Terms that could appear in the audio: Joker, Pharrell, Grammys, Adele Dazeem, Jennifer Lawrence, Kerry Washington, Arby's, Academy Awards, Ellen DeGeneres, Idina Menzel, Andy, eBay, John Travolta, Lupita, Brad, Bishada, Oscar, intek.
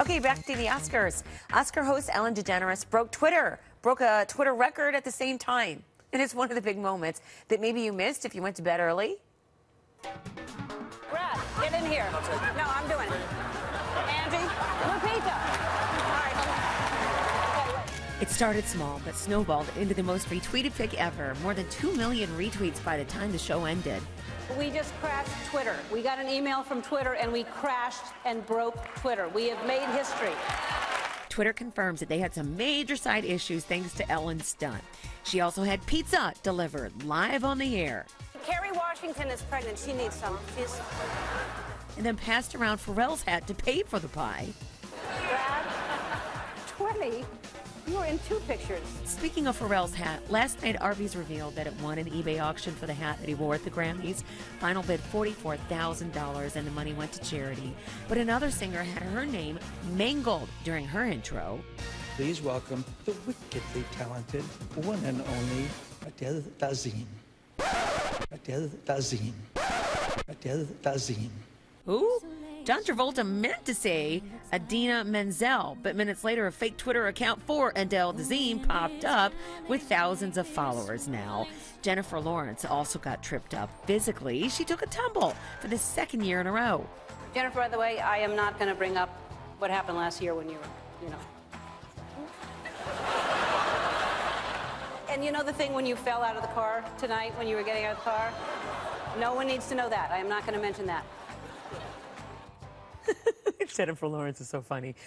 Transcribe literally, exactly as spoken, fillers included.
Okay, back to the Oscars. Oscar host Ellen DeGeneres broke Twitter, broke a Twitter record at the same time. And it's one of the big moments that maybe you missed if you went to bed early. Brad, get in here. No, I'm doing it. Andy, Lupita. All right. It started small, but snowballed into the most retweeted pic ever. More than two million retweets by the time the show ended. We just crashed Twitter. We got an email from Twitter, and we crashed and broke Twitter. We have made history. Twitter confirms that they had some major side issues thanks to Ellen's stunt. She also had pizza delivered live on the air. Kerry Washington is pregnant. She needs some. She's... And then passed around Pharrell's hat to pay for the pie. Brad, twenty? You were in two pictures. Speaking of Pharrell's hat, last night Arby's revealed that it won an eBay auction for the hat that he wore at the Grammys. Final bid forty-four thousand dollars, and the money went to charity. But another singer had her name mangled during her intro. Please welcome the wickedly talented one and only Adele Dazeem. Adele Dazeem. Adele Dazeem. Who? John Travolta meant to say Idina Menzel, but minutes later a fake Twitter account for Adele Dazeem popped up with thousands of followers now. Jennifer Lawrence also got tripped up physically. She took a tumble for the second year in a row. Jennifer, by the way, I am not going to bring up what happened last year when you were, you know. And you know the thing when you fell out of the car tonight when you were getting out of the car? No one needs to know that. I am not going to mention that. Jennifer Lawrence is so funny.